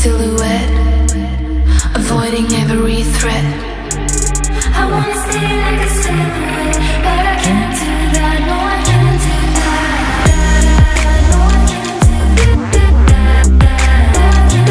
Silhouette, avoiding every threat. I wanna stay like a silhouette, but I can't do that. No, I can't do that. No, I can't do that. No, I can't do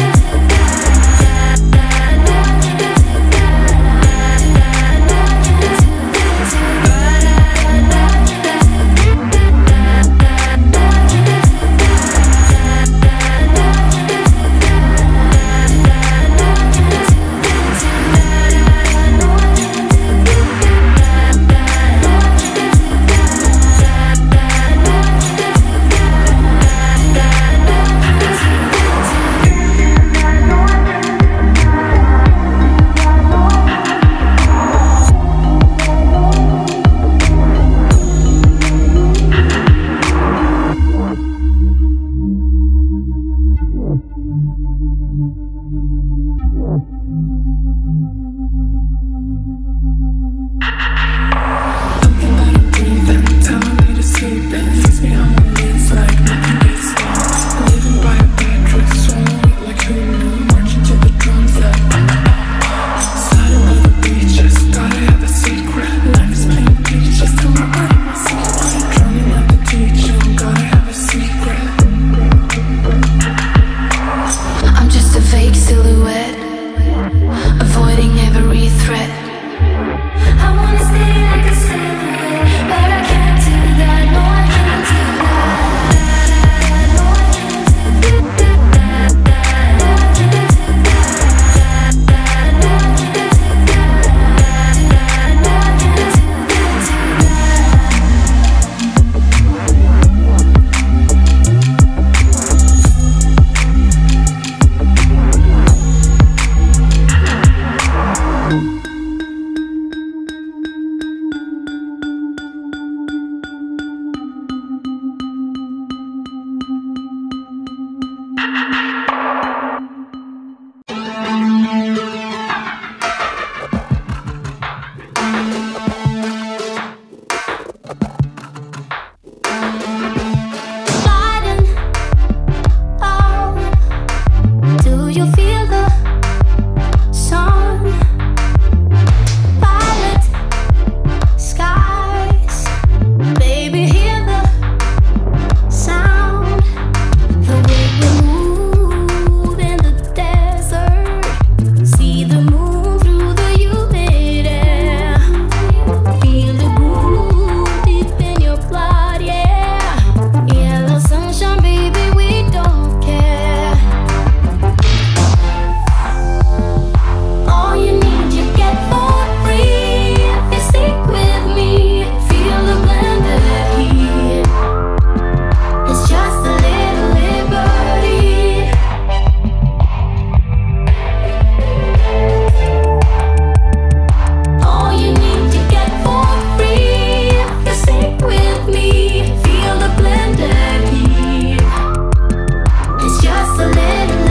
a little